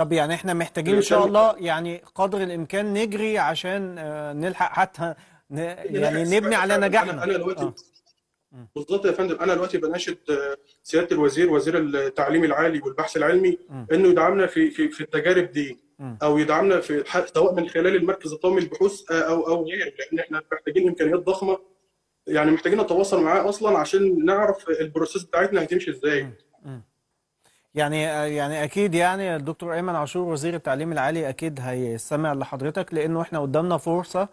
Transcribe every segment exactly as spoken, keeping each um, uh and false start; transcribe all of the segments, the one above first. طب يعني احنا محتاجين ان شاء الله يعني قدر الامكان نجري عشان نلحق حتى ن... يعني نبني على نجاحنا. انا دلوقتي آه. بالظبط يا فندم، انا دلوقتي بناشد سياده الوزير، وزير التعليم العالي والبحث العلمي، م. انه يدعمنا في في, في التجارب دي، م. او يدعمنا في سواء من خلال المركز القومي للبحوث او او غيره، لان احنا محتاجين امكانيات ضخمه، يعني محتاجين نتواصل معاه اصلا عشان نعرف البروسيس بتاعتنا هتمشي ازاي. م. م. يعني يعني اكيد يعني الدكتور ايمن عاشور وزير التعليم العالي اكيد هيستمع لحضرتك، لانه احنا قدامنا فرصه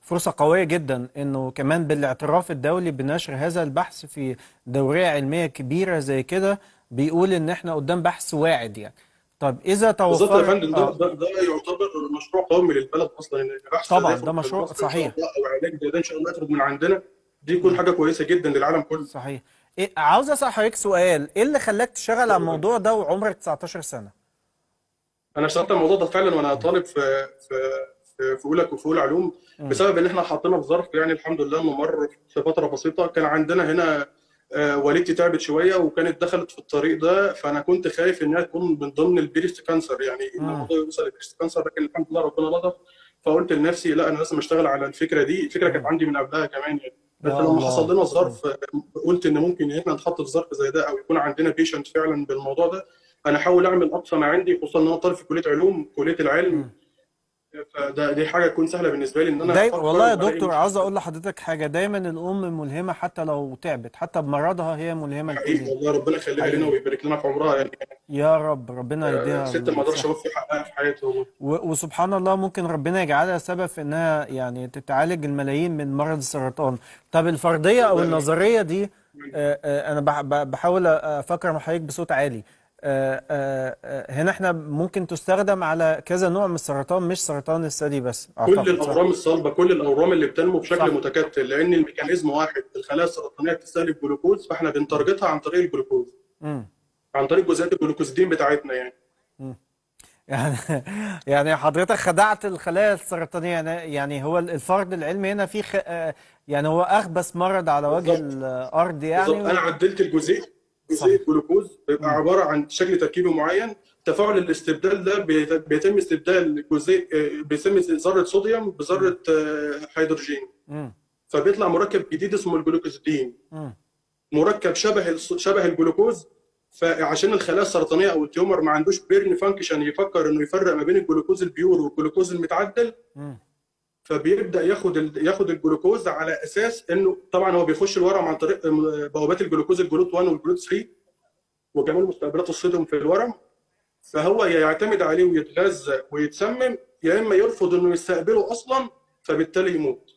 فرصه قويه جدا، انه كمان بالاعتراف الدولي بنشر هذا البحث في دوريه علميه كبيره زي كده، بيقول ان احنا قدام بحث واعد يعني. طب اذا توفر بالظبط يا فندم، ده ده يعتبر مشروع قومي للبلد اصلا، ان البحث طبعا ده مشروع صحيح، او علاج ده ان شاء الله يخرج من عندنا، دي تكون حاجه كويسه جدا للعالم كله. صحيح. إيه، عاوز اسال حضرتك سؤال، ايه اللي خلاك تشتغل على الموضوع ده وعمرك تسعتاشر سنه؟ انا اشتغلت على الموضوع ده فعلا وانا طالب في في في اولى وفي اولى علوم، بسبب ان احنا حطينا في ظرف يعني الحمد لله ممر في فتره بسيطه. كان عندنا هنا والدتي تعبت شويه وكانت دخلت في الطريق ده، فانا كنت خايف انها تكون من ضمن البريست كانسر، يعني ان الموضوع يوصل للبريست كانسر، لكن الحمد لله ربنا لطف، فقلت لنفسي لا انا لازم اشتغل على الفكره دي. الفكره كانت عندي من قبلها كمان يعني، بس لما حصل لنا ظرف قلت ان ممكن احنا نتحط في ظرف زي ده، او يكون عندنا بيشنت فعلا بالموضوع ده، انا احاول اعمل اقصى ما عندي، خصوصا ان انا طالب في كليه علوم، كليه العلم، فده دي حاجه تكون سهله بالنسبه لي ان انا. والله يا دكتور عاوز اقول لحضرتك حاجه، دايما الام ملهمه حتى لو تعبت، حتى بمرضها هي ملهمه حقيقي والله، ربنا يخليها لنا ويبارك لنا في عمرها يعني. يا رب ربنا يديها. ست ما اقدرش اوفي حقها في حياتها والله، وسبحان الله ممكن ربنا يجعلها سبب في انها يعني تتعالج الملايين من مرض السرطان. طب الفرضيه او النظريه دي، انا بحاول افكر مع حضرتك بصوت عالي، هنا احنا ممكن تستخدم على كذا نوع من السرطان، مش سرطان الثدي بس. كل الاورام الصلبه، كل الاورام اللي بتنمو بشكل صح. متكتل، لان الميكانيزم واحد، الخلايا السرطانيه بتستهلك جلوكوز، فاحنا بنترجتها عن طريق الجلوكوز، امم عن طريق جزيئات الجلوكوزيدين بتاعتنا يعني. امم يعني يعني حضرتك خدعت الخلايا السرطانيه، يعني هو الفرض العلمي هنا في خ... يعني هو اخبث مرض على وجه بالضبط. الارض يعني بالضبط. انا عدلت الجزيء، جزيء الجلوكوز بيبقى عباره عن شكل تركيبي معين، تفاعل الاستبدال ده بيتم استبدال جزيء بيسمى ذره صوديوم بذره هيدروجين، فبيطلع مركب جديد اسمه الجلوكوزيدين، مركب شبه شبه الجلوكوز، فعشان الخلايا السرطانيه او التيومر ما عندوش بيرن فانكشن يفكر انه يفرق ما بين الجلوكوز البيور والجلوكوز المتعدل، فبيبدا ياخد ياخد الجلوكوز على اساس انه طبعا هو بيخش الورم عن طريق بوابات الجلوكوز الجلوت واحد والجلوت ثلاثة وجميع مستقبلات الصوديوم في الورم، فهو يعتمد عليه ويتغذى ويتسمم، يا اما يرفض انه يستقبله اصلا فبالتالي يموت.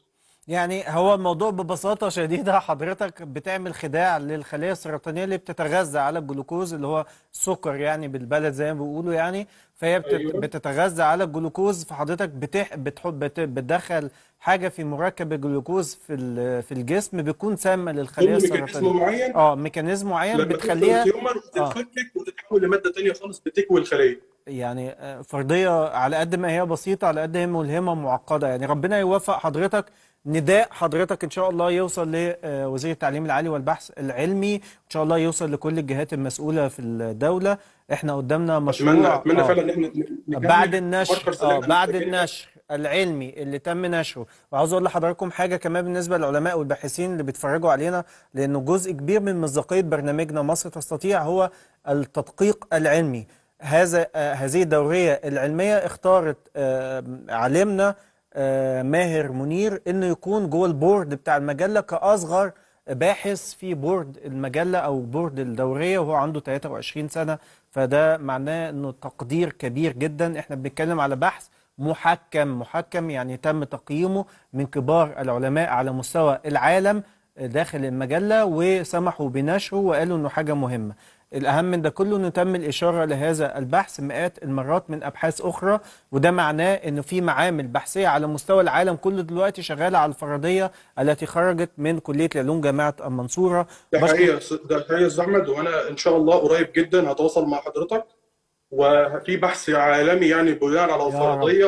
يعني هو الموضوع ببساطه شديده حضرتك بتعمل خداع للخلايا السرطانيه اللي بتتغذى على الجلوكوز اللي هو سكر يعني بالبلد زي ما بيقولوا يعني، فهي بتت... أيوة. بتتغذى على الجلوكوز، فحضرتك بتح... بتحب بت... بتدخل حاجه في مركب الجلوكوز في ال... في الجسم، بيكون سامه للخلايا السرطانيه معين، اه ميكانيزم معين بتخليها تتفكك وتتحول لماده ثانيه خالص بتكوي الخلايا. يعني فرضيه على قد ما هي بسيطه على قد ما هي ملهمه ومعقده يعني. ربنا يوفق حضرتك، نداء حضرتك ان شاء الله يوصل لوزير التعليم العالي والبحث العلمي، ان شاء الله يوصل لكل الجهات المسؤوله في الدوله. احنا قدامنا مشروع، اتمنى اتمنى فعلا ان احنا بعد النشر اه بعد النشر العلمي اللي تم نشره. وعاوز اقول لحضراتكم حاجه كمان بالنسبه للعلماء والباحثين اللي بيتفرجوا علينا، لانه جزء كبير من مصداقيه برنامجنا مصر تستطيع هو التدقيق العلمي. هذا هذه الدوريه العلميه اختارت عالمنا ماهر مونير انه يكون جوه البورد بتاع المجله كاصغر باحث في بورد المجله او بورد الدوريه، وهو عنده تلاتة وعشرين سنه، فده معناه انه تقدير كبير جدا. احنا بنتكلم على بحث محكم محكم يعني تم تقييمه من كبار العلماء على مستوى العالم داخل المجله، وسمحوا بنشره وقالوا انه حاجه مهمه. الأهم من ده كله إنه تم الإشارة لهذا البحث مئات المرات من أبحاث أخرى، وده معناه إنه في معامل بحثية على مستوى العالم كله دلوقتي شغالة على الفرضية التي خرجت من كلية العلوم جامعة المنصورة. ده حقيقة ده حقيقة يا أستاذ أحمد، وأنا إن شاء الله قريب جدا هتواصل مع حضرتك، وفي بحث عالمي يعني بناء على الفرضية،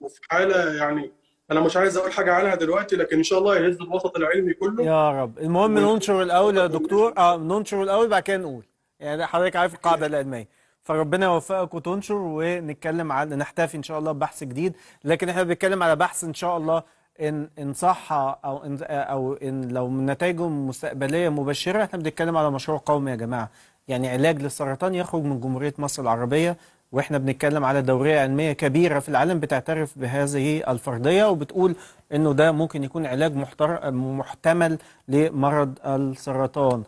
وفي حالة يعني أنا مش عايز أقول حاجة عنها دلوقتي، لكن إن شاء الله يهز الوسط العلمي كله يا رب. المهم ننشر الأول يا دكتور، أه ننشر الأول بعد كده نقول، يعني حضرتك عارف القاعده العلميه. فربنا يوفقك وتنشر، ونتكلم على نحتفي ان شاء الله ببحث جديد. لكن احنا بنتكلم على بحث ان شاء الله ان ان صح او ان او ان لو نتائجه مستقبليه مبشره، احنا بنتكلم على مشروع قومي يا جماعه، يعني علاج للسرطان يخرج من جمهوريه مصر العربيه، واحنا بنتكلم على دوريه علميه كبيره في العالم بتعترف بهذه الفرضيه وبتقول انه ده ممكن يكون علاج محتمل لمرض السرطان.